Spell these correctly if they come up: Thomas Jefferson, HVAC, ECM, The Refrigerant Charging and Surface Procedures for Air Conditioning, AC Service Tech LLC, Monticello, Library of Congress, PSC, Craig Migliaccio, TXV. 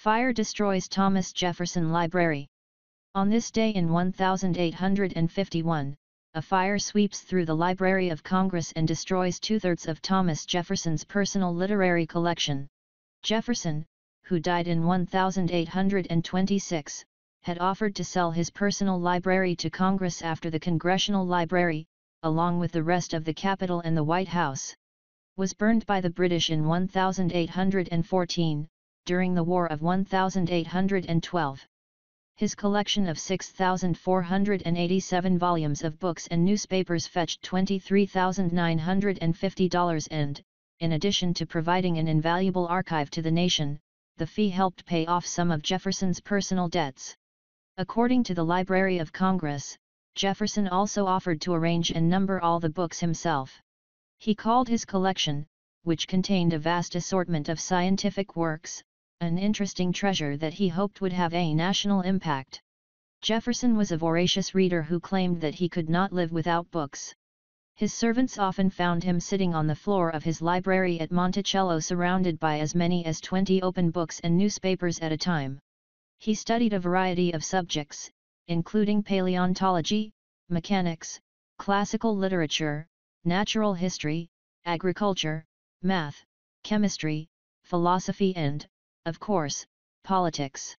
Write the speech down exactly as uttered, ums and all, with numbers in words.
Fire destroys Thomas Jefferson Library. On this day in one thousand eight hundred fifty-one, a fire sweeps through the Library of Congress and destroys two-thirds of Thomas Jefferson's personal literary collection. Jefferson, who died in one thousand eight hundred twenty-six, had offered to sell his personal library to Congress after the Congressional Library, along with the rest of the Capitol and the White House, was burned by the British in one thousand eight hundred fourteen. During the War of one thousand eight hundred twelve. His collection of six thousand four hundred eighty-seven volumes of books and newspapers fetched twenty-three thousand nine hundred fifty dollars and, in addition to providing an invaluable archive to the nation, the fee helped pay off some of Jefferson's personal debts. According to the Library of Congress, Jefferson also offered to arrange and number all the books himself. He called his collection, which contained a vast assortment of scientific works, an interesting treasure that he hoped would have a national impact. Jefferson was a voracious reader who claimed that he could not live without books. His servants often found him sitting on the floor of his library at Monticello surrounded by as many as twenty open books and newspapers at a time. He studied a variety of subjects, including paleontology, mechanics, classical literature, natural history, agriculture, math, chemistry, philosophy and, of course, politics.